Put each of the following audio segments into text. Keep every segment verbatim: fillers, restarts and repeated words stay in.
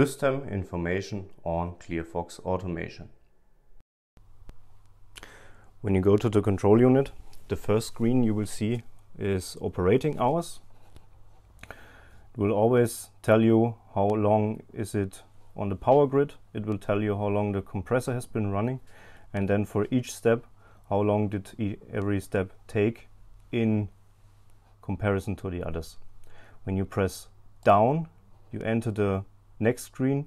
System information on ClearFox automation. When you go to the control unit, the first screen you will see is operating hours. It will always tell you how long is it on the power grid. It will tell you how long the compressor has been running, and then for each step, how long did e every step take in comparison to the others. When you press down, you enter the next screen.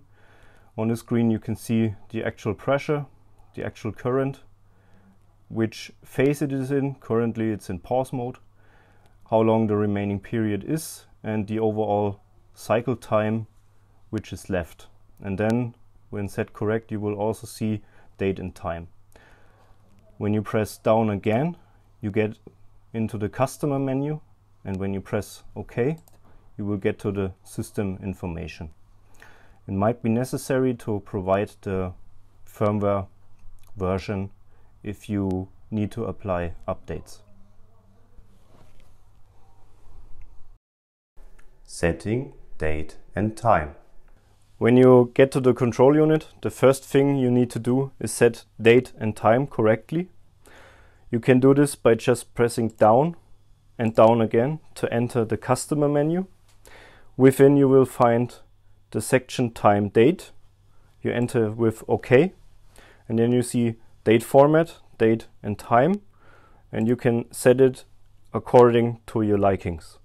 On the screen you can see the actual pressure, the actual current, which phase it is in. Currently it's in pause mode, how long the remaining period is, and the overall cycle time which is left. And then when set correct, you will also see date and time. When you press down again, you get into the customer menu, and when you press OK, you will get to the system information. It might be necessary to provide the firmware version if you need to apply updates. Setting date and time. When you get to the control unit, the first thing you need to do is set date and time correctly. You can do this by just pressing down and down again to enter the customer menu. Within you will find the section time date. You enter with OK, and then you see date format, date and time, and you can set it according to your likings.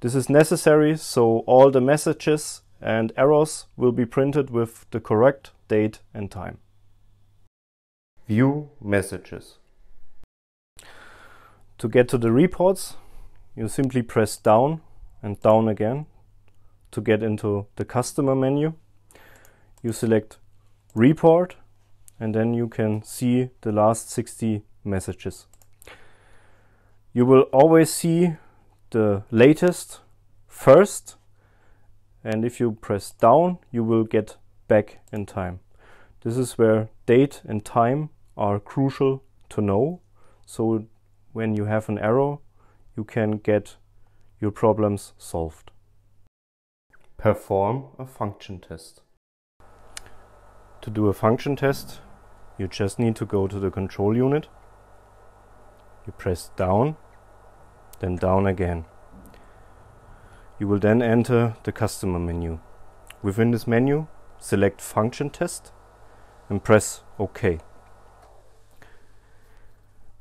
This is necessary so all the messages and errors will be printed with the correct date and time. View messages. To get to the reports, you simply press down and down again to get into the customer menu. You select report, and then you can see the last sixty messages. You will always see the latest first, and if you press down, you will get back in time. This is where date and time are crucial to know, so when you have an error, you can get your problems solved. Perform a function test. To do a function test, you just need to go to the control unit. You press down, then down again. You will then enter the customer menu. Within this menu, select function test and press OK.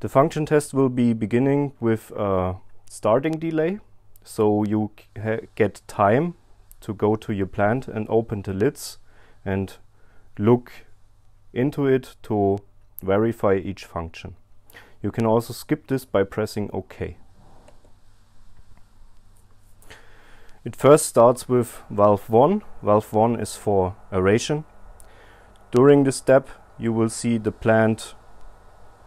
The function test will be beginning with a starting delay, so you get time to go to your plant and open the lids and look into it to verify each function. You can also skip this by pressing OK. It first starts with valve one. Valve one is for aeration. During this step you will see the plant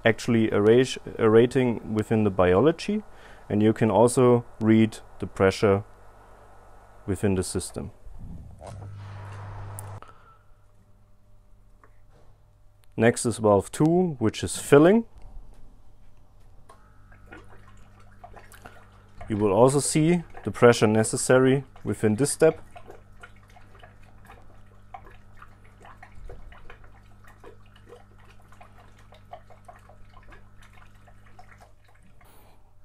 actually aerating within the biology, and you can also read the pressure within the system. Next is valve two, which is filling. You will also see the pressure necessary within this step.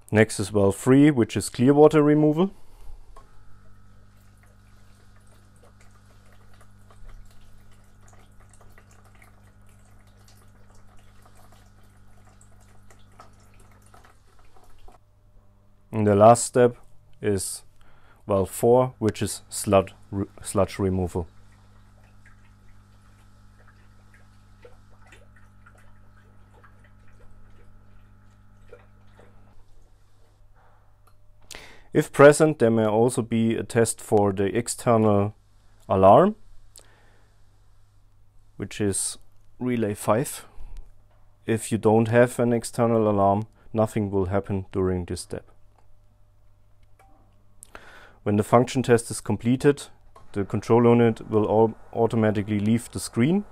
Next is valve three, which is clear water removal. And the last step is valve four, which is sludge, re sludge removal. If present, there may also be a test for the external alarm, which is relay five. If you don't have an external alarm, nothing will happen during this step. When the function test is completed, the control unit will automatically leave the screen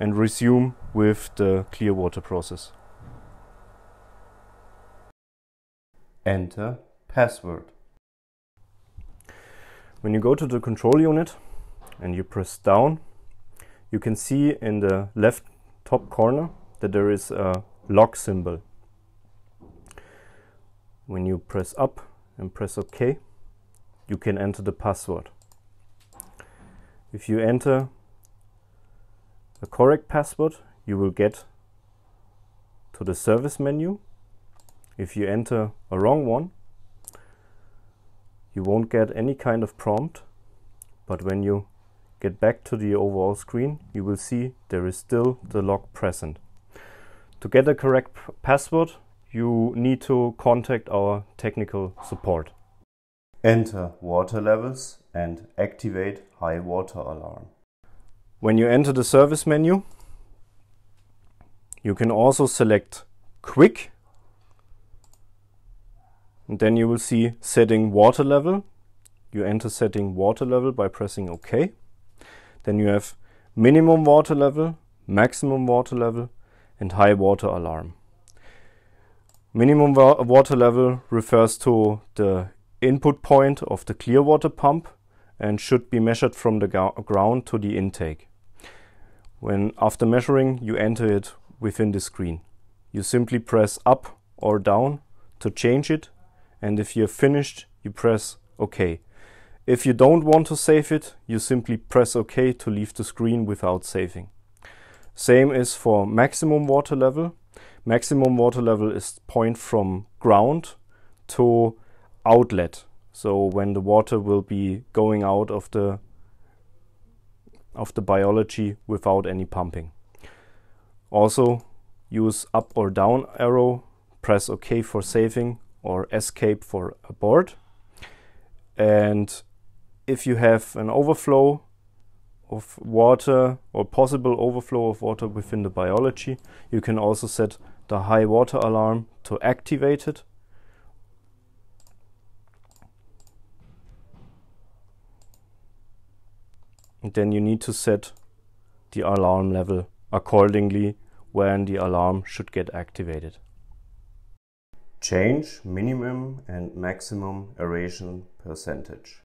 and resume with the clear water process. Enter password. When you go to the control unit, and you press down, you can see in the left top corner that there is a lock symbol. When you press up and press OK, you can enter the password. If you enter the correct password, you will get to the service menu. If you enter a wrong one, you won't get any kind of prompt, but when you get back to the overall screen, you will see there is still the lock present. To get the correct password, you need to contact our technical support. Enter water levels and activate high water alarm. When you enter the service menu, you can also select quick, and then you will see setting water level. You enter setting water level by pressing OK. Then you have minimum water level, maximum water level, and high water alarm. Minimum wa water level refers to the input point of the clear water pump and should be measured from the ground to the intake. When after measuring, you enter it within the screen. You simply press up or down to change it, and if you're finished, you press OK. If you don't want to save it, you simply press OK to leave the screen without saving. Same is for maximum water level. Maximum water level is point from ground to outlet. So when the water will be going out of the of the biology without any pumping. Also use up or down arrow, press OK for saving or escape for abort. And if you have an overflow of water or possible overflow of water within the biology, you can also set the high water alarm to activate it. And then you need to set the alarm level accordingly when the alarm should get activated. Change minimum and maximum aeration percentage.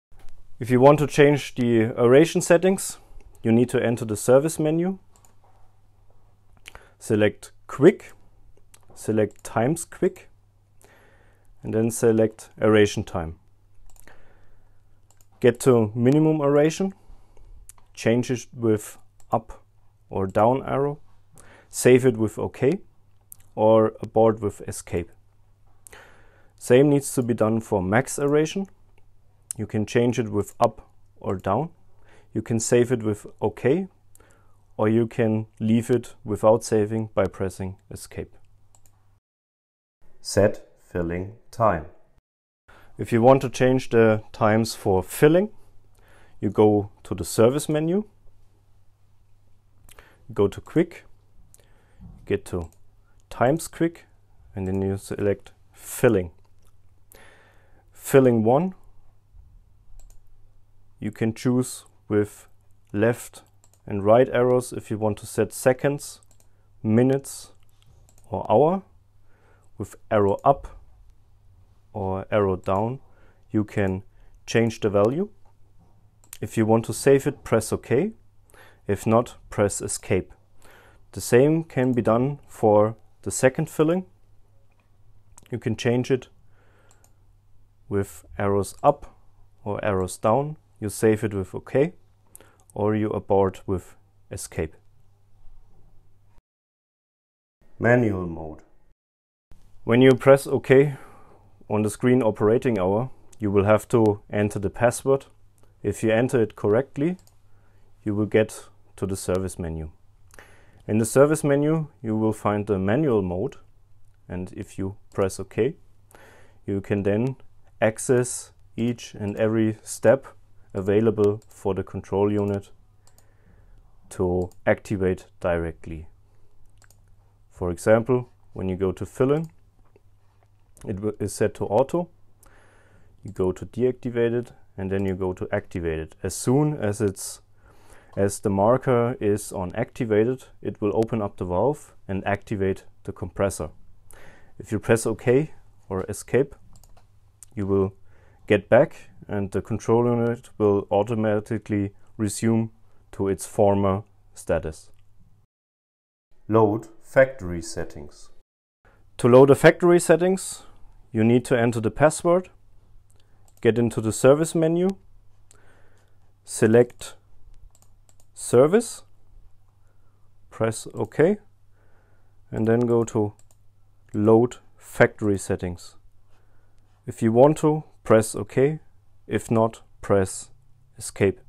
If you want to change the aeration settings, you need to enter the service menu, select quick, select times quick, and then select aeration time. Get to minimum aeration, change it with up or down arrow, save it with OK or abort with escape. Same needs to be done for max aeration. You can change it with up or down. You can save it with OK, or you can leave it without saving by pressing escape. Set filling time. If you want to change the times for filling, you go to the service menu, go to quick, get to times quick, and then you select filling. Filling one, you can choose with left and right arrows if you want to set seconds, minutes or hour. With arrow up or arrow down, you can change the value. If you want to save it, press OK. If not, press escape. The same can be done for the second filling. You can change it with arrows up or arrows down. You save it with OK, or you abort with escape. Manual mode. When you press OK on the screen operating hour, you will have to enter the password. If you enter it correctly, you will get to the service menu. In the service menu, you will find the manual mode, and if you press OK, you can then access each and every step available for the control unit to activate directly. For example, when you go to fill in, it is set to auto. You go to deactivate it, and then you go to activate it. As soon as it's as the marker is on activated, it will open up the valve and activate the compressor. If you press OK or escape, you will get back and the control unit will automatically resume to its former status. Load factory settings. To load the factory settings, you need to enter the password, get into the service menu, select service, press OK, and then go to load factory settings. If you want to, press OK. If not, press escape.